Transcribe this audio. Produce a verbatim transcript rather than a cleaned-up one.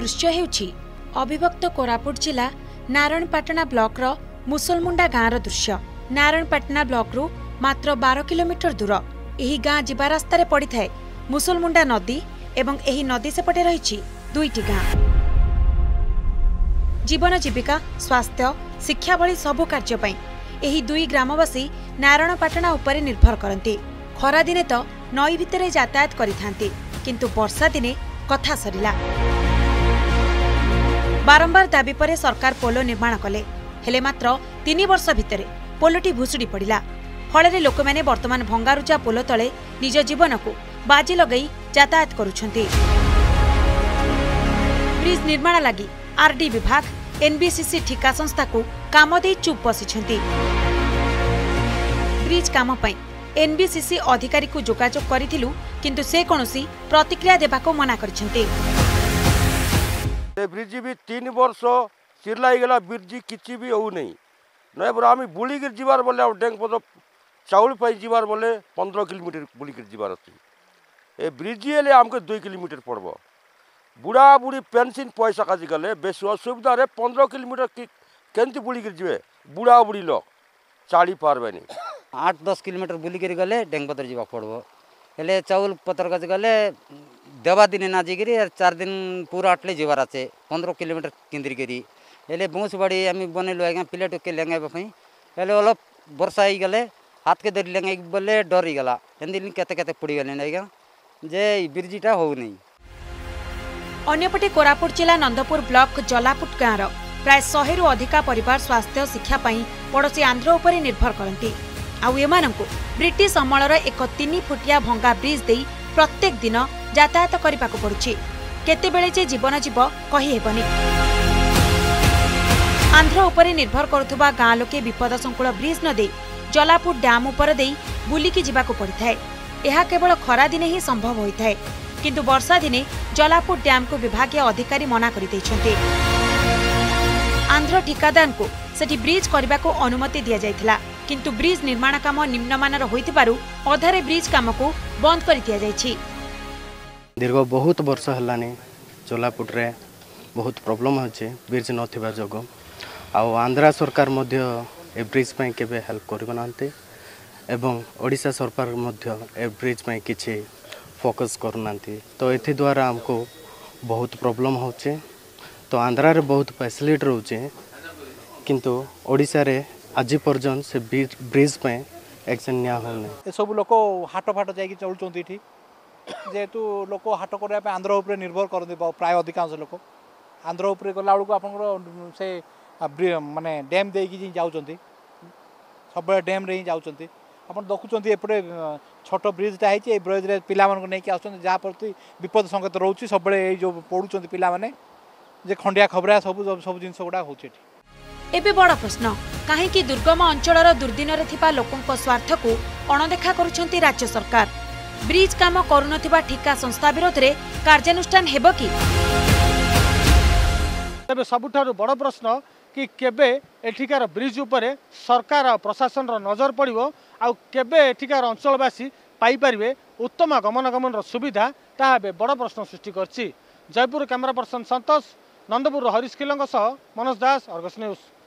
दृश्य हेउछि अविभक्त कोरापुट जिला नारायणपटना ब्लॉक रो मुसलमुंडा गाँव दृश्य। नारायणपटना ब्लॉक रु मात्र बारह किलोमीटर दूर एही गाँ जिबा रास्तारे पड़ी थाए मुसलमुंडा नदी एवं एही नदी सेपटे रही दुईटी गाँ। जीवन जीविका स्वास्थ्य शिक्षा भली सबु कार्य एही दुई ग्रामवासी नारायणपटना उपरे निर्भर करती। खरा दिने तो नई भितर यातायात करिथांती किंतु वर्षा दिने कथा सरिला। बारंबार दाबी परे सरकार पोलो निर्माण कले हेले मात्र तीन वर्ष भितरे पोलोटी भुसुड़ी पड़ा। फल लोक मैंने वर्तमान भंगारुजा पोलो तले निज जीवन को बाजी लगई यातायात करुछंती। ब्रिज निर्माण लगी आरडी विभाग एनबीसीसी ठिका संस्था को काम दे चुप बसिछंती। ब्रिज काम पई एनबीसीसी अधिकारी को जोगाजोग करिथिलु किंतु से कोनोसी प्रतिक्रिया देबा को मना करिछंती। ब्रिज भी तीन वर्ष चिरलाई गला ब्रिज किछि भी होउ नहीं। नय बरा हम बुलीगिर जीवार बोले डेंग पद चाउल पाई जीवार बोले पंद्रह किलोमीटर बुलीगिर जीवार अछि। ए ब्रिज हेले हमके दो किलोमीटर पड़बो। बुढ़ा बुढ़ी पेंशन पैसा काजी गले बेस असुविधा रे पंद्रह किलोमीटर केंती बुलीगिर जीवे। बुढ़ा बुढ़ी लोग चाली पारबे नहीं। आठ दस किलोमीटर बुलीगिरी गले डेंग पतर जीवा पड़बो। हेले चाउल पतर काजी गले देवा दिन ना जीगिरी चार दिन पूरा आटले जीवार आछे पंद्रह किलोमीटर केंद्रीगिरी। हेले बहुत बड़ी आम बनइलु आज्ञा प्लेट के लेंगाई हेले अलग वर्षा हो गले हाथ के धरी लेंगाई बोले डर ही गला एमती केते केते पड़ी गले आज्ञा जे ब्रिजटा हो नहीं। अन्यपटे कोरापुट जिला नंदपुर ब्लॉक जलापुट गाँव प्राय सौ रु अधिका परिवार स्वास्थ्य शिक्षापाई पड़ोशी आंध्र उपरे निर्भर करती। आउ ब्रिटिश अमलर एक तीन फुटिया भंगा ब्रिज दे प्रत्येक दिन यातायात करने को पड़ुछि। केतेबेले जे जीवन जीव कही हेबनी। आंध्र उपरे निर्भर करुवा गाँ लोके विपद संकुल ब्रिज नदी जलापुर डैम उपर दे बुलिकी जावाक पड़ता है। यह केवल खरा दिने ही संभव होता है किंतु वर्षा दिने जलापुर डैम को विभागीय अधिकारी मना कर देइछन्ते। आंध्र ठिकादार को सेठी ब्रिज करने को अनुमति दि जाइथिला किंतु ब्रिज निर्माण काम निम्नमानर होइथिबारु अधारे ब्रिज काम को बंद कर दि जाइछि। दीर्घ बहुत वर्ष हलाने जलापुर रे बहुत प्रॉब्लम होचे ब्रिज नथिबा जगो आउ आंध्र सरकार मध्य ए ब्रिज पाई केबे हेल्प करबनांते एवं ओडिशा सरकार मध्य ए ब्रिज पाई किछि फोकस करनांते। तो एथि द्वारा हमको बहुत प्रॉब्लम होचे। तो आंध्र रे बहुत फैसिलिटी रहउचे किंतु ओडिशा रे आज पर्यंत से ब्रिज पाई एक्शन न्या होने। ए सब लोक हाटो फाटो जाई चलु चोंती इठी जेतु लोक हाटो करया पे आंध्र ऊपर निर्भर करदे प्राय अधिकांश लोक आंध्र ऊपर गला बेलू आपंकर से माने डैम देकी जाउचंती सब डैम रे जाउचंती अपन देखुचंती एपटे छोट ब्रिजटा है ब्रिज रे पिला मन को नहीं कि आउचंती जा परती विपद संकेत रहउची सब ए जो पडुचंती पिला माने जे खंडिया खबरा सब सब जिंस गुडा होउची। एबे बड़ा प्रश्न काहे कि दुर्गम अंचल रो दुर्दिन रे थिपा लोकन को स्वार्थ को अणदेखा करूचंती राज्य सरकार। ब्रिज काम करूनथिबा ठिका संस्था विरोध रे कार्यानुष्ठान हेबो कि तबे सबुठारो बड़ प्रश्न कि केबे एठिकार ब्रिज उपरे सरकार प्रशासन रो नजर पड़ो आउ केबे एठिकार अंचलवासी पाई परिवे उत्तम गमनागमन रो सुविधा ता बड़ प्रश्न सृष्टि करछि। जयपुर कैमरा पर्सन संतोष नंदपुर हरिश खिलंग सह मनोज दास अर्गस न्यूज।